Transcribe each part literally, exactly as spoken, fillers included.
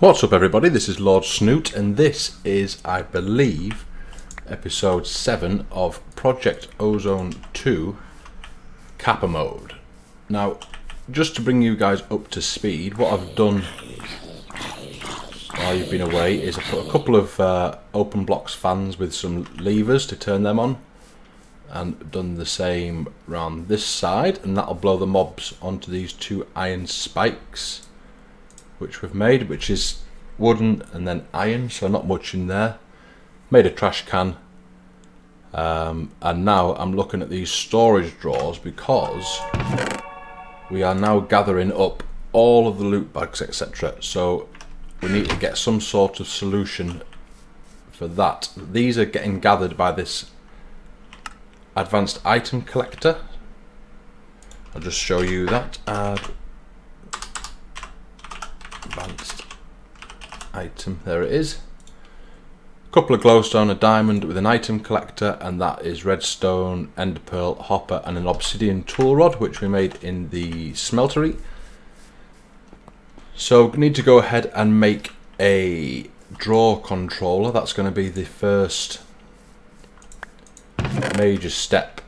What's up, everybody? This is Lord Snoot, and this is, I believe, episode seven of Project Ozone two Kappa Mode. Now, just to bring you guys up to speed, what I've done while you've been away is I put a couple of uh, open blocks fans with some levers to turn them on, and done the same round this side, and that'll blow the mobs onto these two iron spikes which we've made, which is wooden and then iron, so not much in there. Made a trash can, um, and now I'm looking at these storage drawers because we are now gathering up all of the loot bags, etc., so we need to get some sort of solution for that. These are getting gathered by this advanced item collector. I'll just show you that. Add advanced item, there it is. A couple of glowstone, a diamond with an item collector, and that is redstone, ender pearl, hopper, and an obsidian tool rod, which we made in the smeltery. So we need to go ahead and make a drawer controller. That's going to be the first major step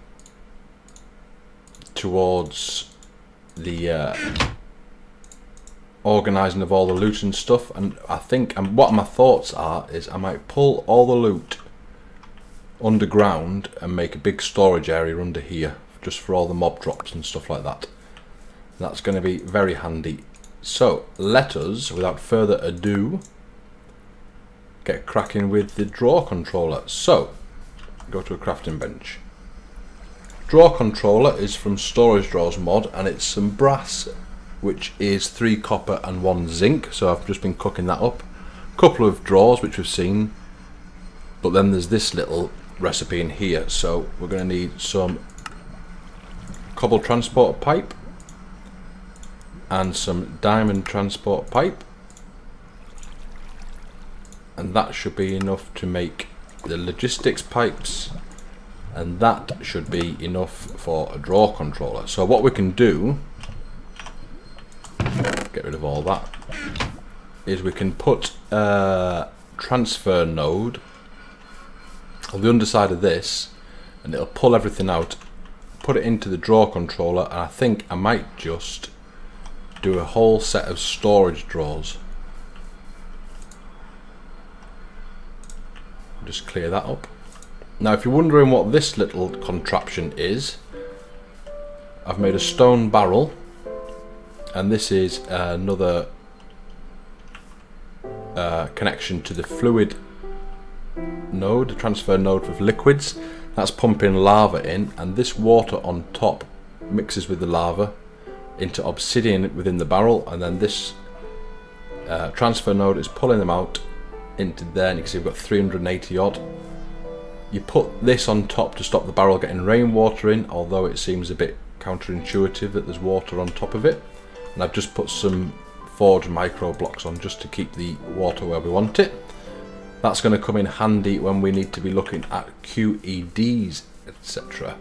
towards the uh, organising of all the loot and stuff. And I think, and what my thoughts are, is I might pull all the loot underground and make a big storage area under here just for all the mob drops and stuff like that. And that's going to be very handy. So let us, without further ado, get cracking with the drawer controller. So go to a crafting bench. Drawer controller is from Storage Drawers mod, and it's some brass, which is three copper and one zinc, so I've just been cooking that up. A couple of drawers which we've seen, but then there's this little recipe in here, so we're going to need some cobble transport pipe and some diamond transport pipe, and that should be enough to make the logistics pipes, and that should be enough for a drawer controller. So what we can do, get rid of all that, is we can put a transfer node on the underside of this, and it'll pull everything out, put it into the drawer controller, and I think I might just do a whole set of storage drawers. Just clear that up. Now, if you're wondering what this little contraption is, I've made a stone barrel, and this is another uh, connection to the fluid node, the transfer node with liquids. That's pumping lava in, and this water on top mixes with the lava into obsidian within the barrel, and then this uh, transfer node is pulling them out into there, and you can see we've got three hundred eighty odd. You put this on top to stop the barrel getting rainwater in, although it seems a bit counterintuitive that there's water on top of it. And I've just put some forged micro blocks on just to keep the water where we want it. That's going to come in handy when we need to be looking at Q E Ds, et cetera.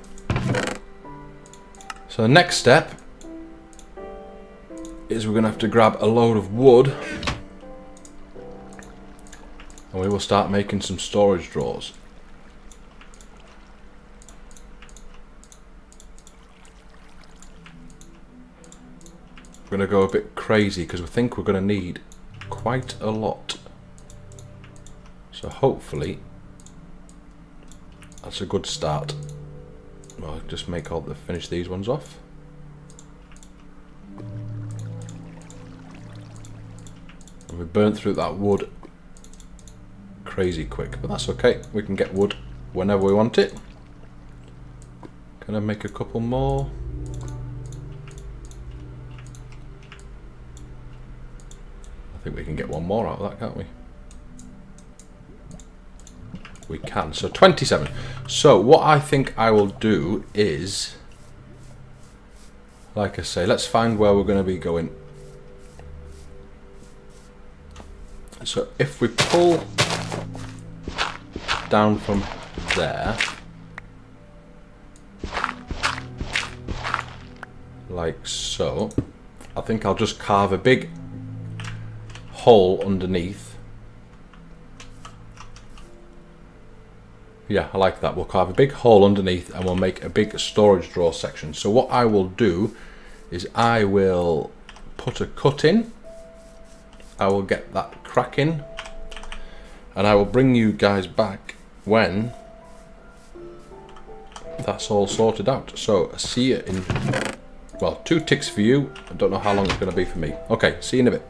So the next step is we're going to have to grab a load of wood, and we will start making some storage drawers. We're going to go a bit crazy because we think we're going to need quite a lot. So hopefully that's a good start. I'll just make all the finish these ones off. And we burnt through that wood crazy quick, but that's okay. We can get wood whenever we want it. Can I make a couple more? I think we can get one more out of that, can't we? We can. So twenty-seven. So what I think I will do is, like I say, let's find where we're going to be going. So if we pull down from there, like so, I think I'll just carve a big hole underneath. Yeah, I like that. We'll carve a big hole underneath and we'll make a big storage drawer section. So what I will do is I will put a cut in. I will get that cracking. And I will bring you guys back when that's all sorted out. So see you in, well, two ticks for you. I don't know how long it's going to be for me. Okay, see you in a bit.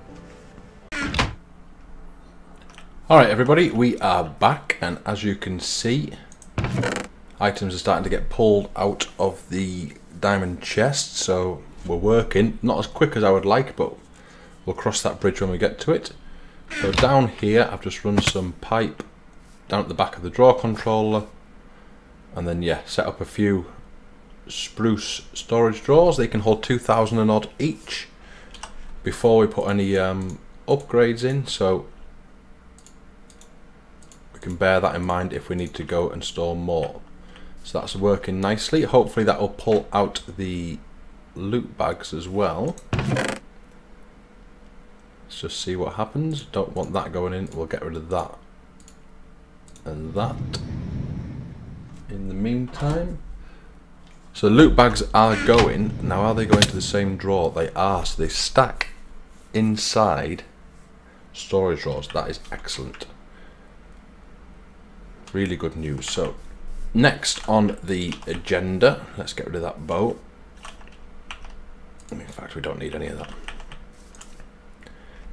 Alright everybody, we are back, and as you can see, items are starting to get pulled out of the diamond chest, so we're working, not as quick as I would like, but we'll cross that bridge when we get to it. So down here I've just run some pipe down at the back of the drawer controller, and then yeah, set up a few spruce storage drawers. They can hold two thousand and odd each before we put any um, upgrades in, so can bear that in mind if we need to go and store more. So that's working nicely. Hopefully that will pull out the loot bags as well. Let's just see what happens. Don't want that going in. We'll get rid of that and that in the meantime. So loot bags are going. Now, are they going to the same drawer? They are. So they stack inside storage drawers. That is excellent. Really good news. So next on the agenda, let's get rid of that bow. In fact, we don't need any of that.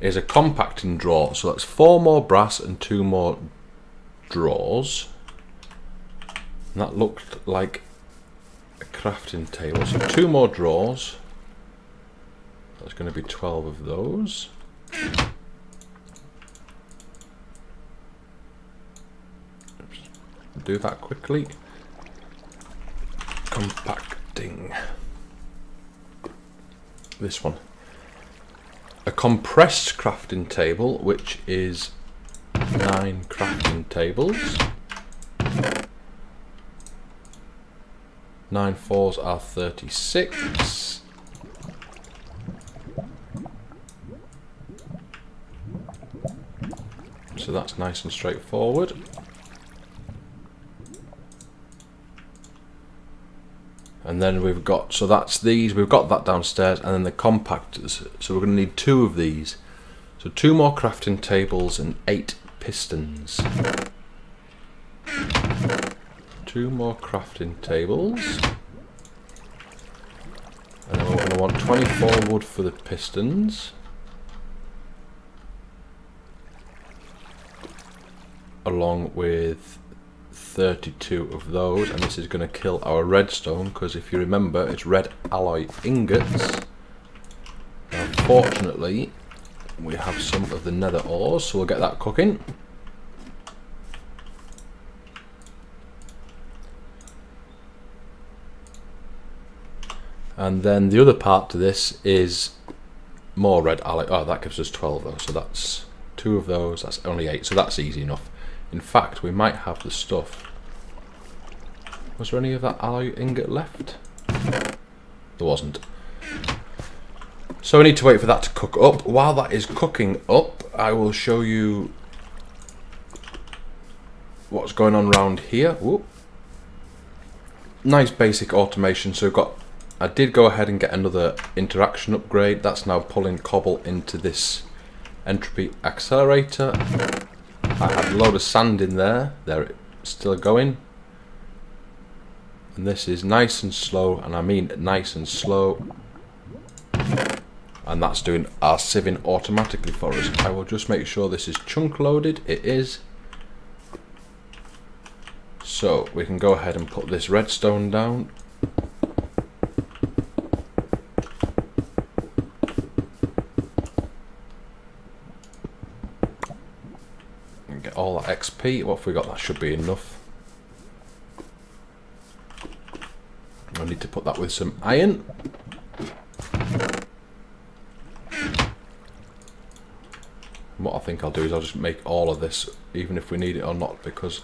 Is a compacting drawer. So that's four more brass and two more drawers. And that looked like a crafting table. So two more drawers. There's going to be twelve of those. Do that quickly. Compacting. This one. A compressed crafting table, which is nine crafting tables. Nine fours are thirty-six. So that's nice and straightforward. And then we've got, so that's these, we've got that downstairs, and then the compactors. So we're going to need two of these. So two more crafting tables and eight pistons. Two more crafting tables. And then we're going to want twenty-four wood for the pistons. Along with thirty-two of those, and this is going to kill our redstone, because if you remember, it's red alloy ingots. Now, fortunately, we have some of the nether ores, so we'll get that cooking. And then the other part to this is more red alloy. Oh, that gives us twelve though, so that's two of those, that's only eight, so that's easy enough. In fact, we might have the stuff. Was there any of that alloy ingot left? There wasn't. So we need to wait for that to cook up. While that is cooking up, I will show you what's going on around here. Whoop. Nice basic automation. So we've got, I did go ahead and get another interaction upgrade. That's now pulling cobble into this entropy accelerator. I had a load of sand in there, there it's still going, and this is nice and slow, and I mean nice and slow, and that's doing our sieving automatically for us. I will just make sure this is chunk loaded, it is, so we can go ahead and put this redstone down. All that X P, what have we got? That should be enough. I need to put that with some iron. And what I think I'll do is I'll just make all of this, even if we need it or not, because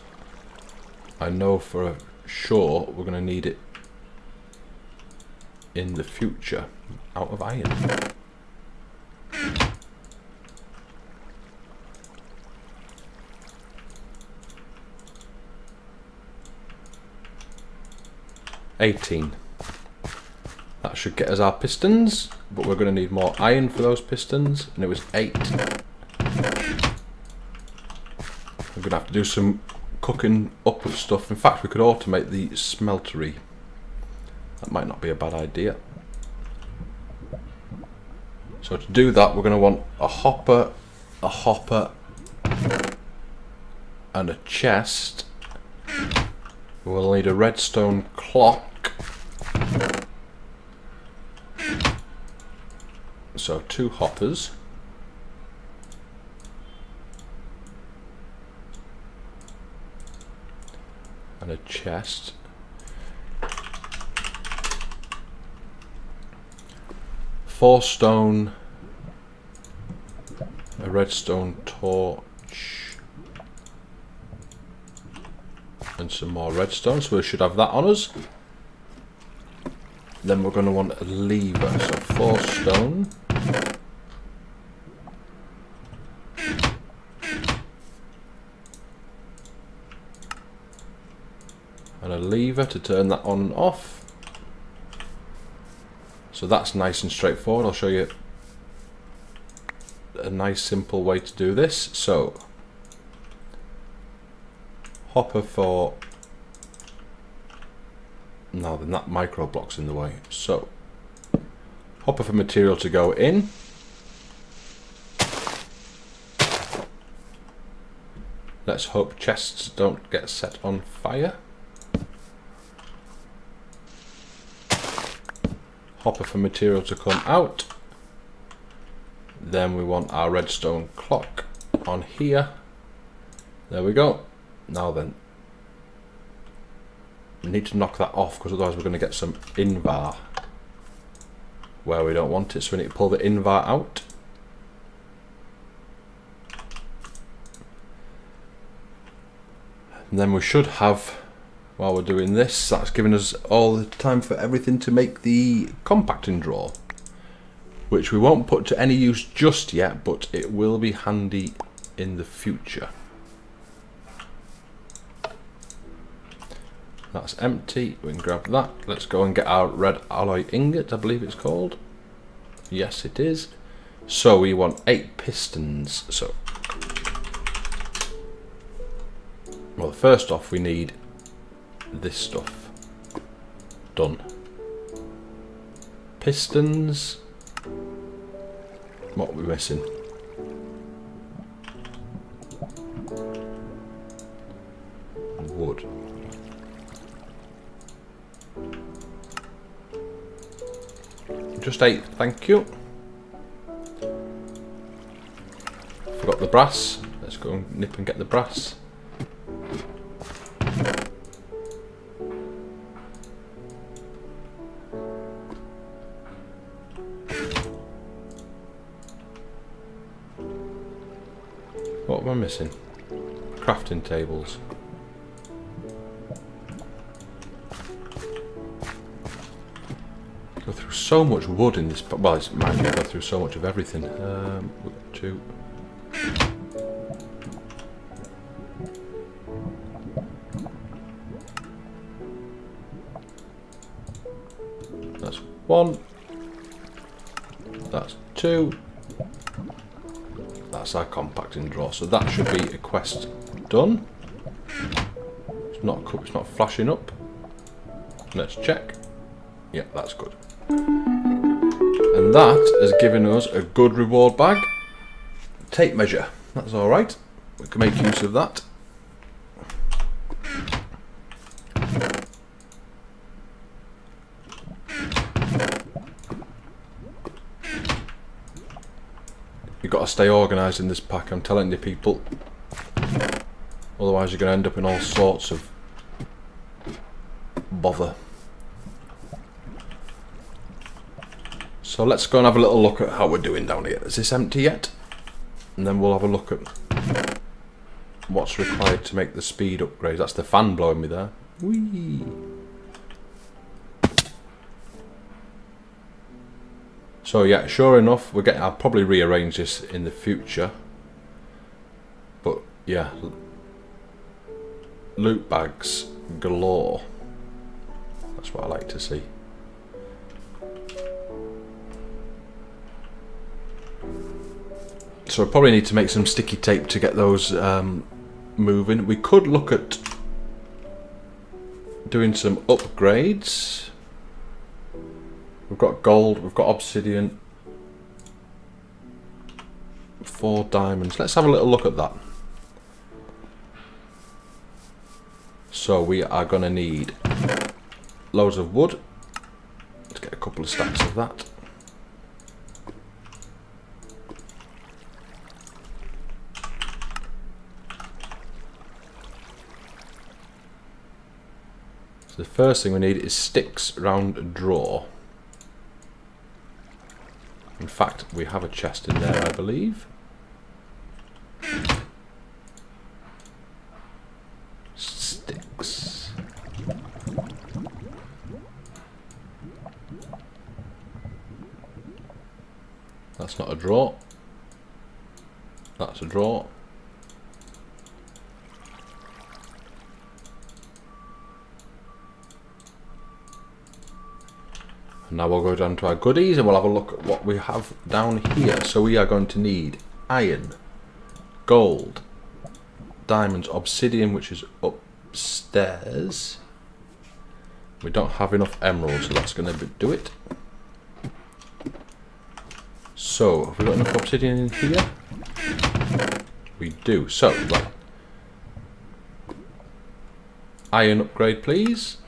I know for sure we're going to need it in the future out of iron. eighteen. That should get us our pistons, but we're going to need more iron for those pistons, and it was eight. We're going to have to do some cooking up of stuff. In fact, we could automate the smeltery. That might not be a bad idea. So to do that, we're going to want a hopper, a hopper, and a chest. We'll need a redstone clock. So two hoppers. And a chest. Four stone, a redstone torch, and some more redstone, so we should have that on us. Then we're going to want a lever, so four stone, and a lever to turn that on and off. So that's nice and straightforward. I'll show you a nice simple way to do this. So hopper for, no, then that micro block's in the way. So hopper for material to go in. Let's hope chests don't get set on fire. Hopper for material to come out. Then we want our redstone clock on here. There we go. Now then, we need to knock that off because otherwise we're going to get some invar where we don't want it. So we need to pull the invar out. And then we should have, while we're doing this, that's given us all the time for everything to make the compacting drawer, which we won't put to any use just yet, but it will be handy in the future. That's empty, we can grab that. Let's go and get our red alloy ingot, I believe it's called. Yes, it is. So we want eight pistons. So, well, first off we need this stuff done. Pistons. What are we missing? Wood. Just eight, thank you. Forgot the brass. Let's go and nip and get the brass. What am I missing? Crafting tables. Go through so much wood in this. Well, it's mine. Go through so much of everything. Um, two. That's one. That's two. That's our compacting drawer, so that should be a quest done. It's not, it's not flashing up. Let's check. Yeah, that's good. And that has given us a good reward bag. Tape measure. That's all right. We can make use of that. Gotta stay organised in this pack, I'm telling you people, otherwise you're gonna end up in all sorts of bother. So let's go and have a little look at how we're doing down here. Is this empty yet? And then we'll have a look at what's required to make the speed upgrades. That's the fan blowing me there. Whee. So yeah, sure enough, we're getting, I'll probably rearrange this in the future, but yeah, loot bags galore. That's what I like to see. So I probably need to make some sticky tape to get those um, moving. We could look at doing some upgrades. We've got gold, we've got obsidian, four diamonds. Let's have a little look at that. So we are going to need loads of wood. Let's get a couple of stacks of that. So the first thing we need is sticks round a drawer. In fact, we have a chest in there, I believe. Sticks. That's not a drawer. That's a drawer. Now we'll go down to our goodies and we'll have a look at what we have down here. So we are going to need iron, gold, diamonds, obsidian, which is upstairs. We don't have enough emeralds, so that's going to do it. So have we got enough obsidian in here? We do. So right. Iron upgrade, please.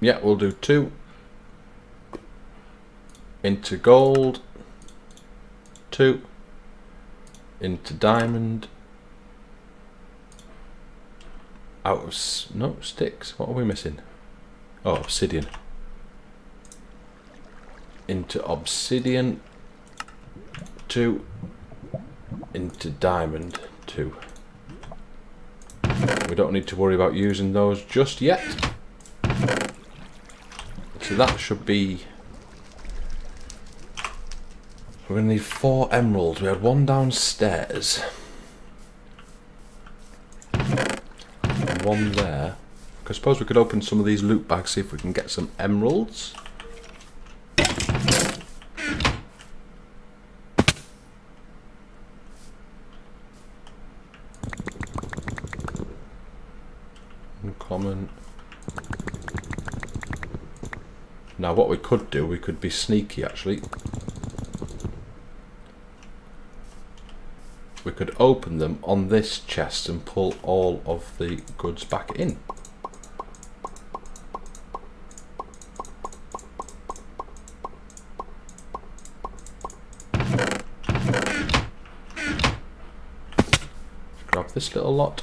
Yeah, we'll do two. Into gold, two, into diamond, out of, s no, sticks, what are we missing? Oh, obsidian. Into obsidian, two, into diamond, two. We don't need to worry about using those just yet. So that should be... We're going to need four emeralds. We had one downstairs. And one there. I suppose we could open some of these loot bags, see if we can get some emeralds. Uncommon. Now what we could do, we could be sneaky actually. We could open them on this chest and pull all of the goods back in. Let's grab this little lot.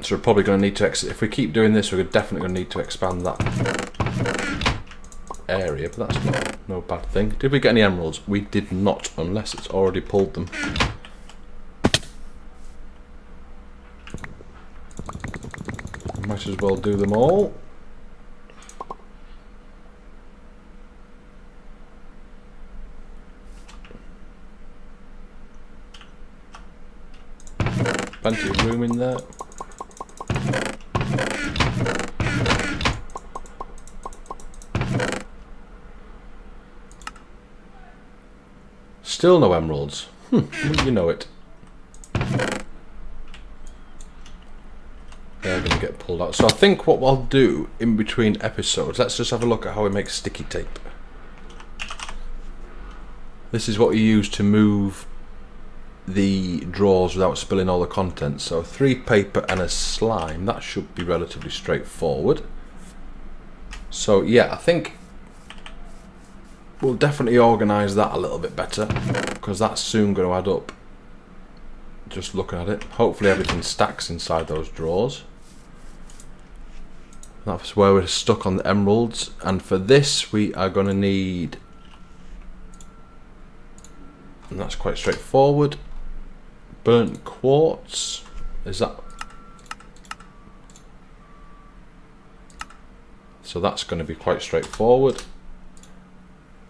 So we're probably going to need to exit. If we keep doing this, we're definitely going to need to expand that area, but that's not no bad thing. Did we get any emeralds? We did not, unless it's already pulled them. Might as well do them all. Plenty of room in there. Still no emeralds. Hmm, you know it. They're going to get pulled out. So I think what I'll do in between episodes, let's just have a look at how we make sticky tape. This is what you use to move the drawers without spilling all the contents. So three paper and a slime. That should be relatively straightforward. So yeah, I think... we'll definitely organise that a little bit better, because that's soon going to add up. Just looking at it. Hopefully everything stacks inside those drawers. That's where we're stuck on the emeralds. And for this we are going to need... and that's quite straightforward. Burnt quartz. Is that... so that's going to be quite straightforward.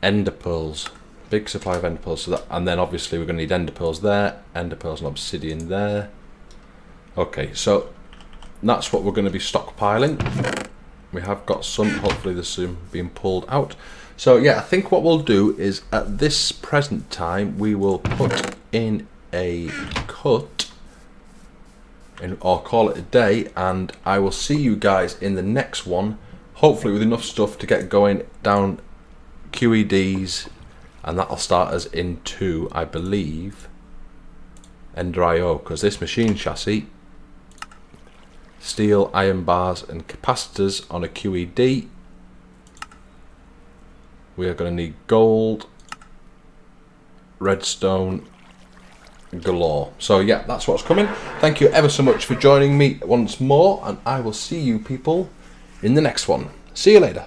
Ender pearls, big supply of ender pearls, so that, and then obviously we're going to need ender pearls there, ender pearls and obsidian there. Okay, so And that's what we're going to be stockpiling. We have got some, hopefully there's some being pulled out. So yeah, I think what we'll do is at this present time, we will put in a cut and or call it a day, and I will see you guys in the next one, hopefully with enough stuff to get going down Q E Ds, and that'll start us into, I believe, Ender I O, because this machine chassis, steel, iron bars and capacitors on a Q E D. We are going to need gold, redstone galore. So yeah, that's what's coming. Thank you ever so much for joining me once more, and I will see you people in the next one. See you later.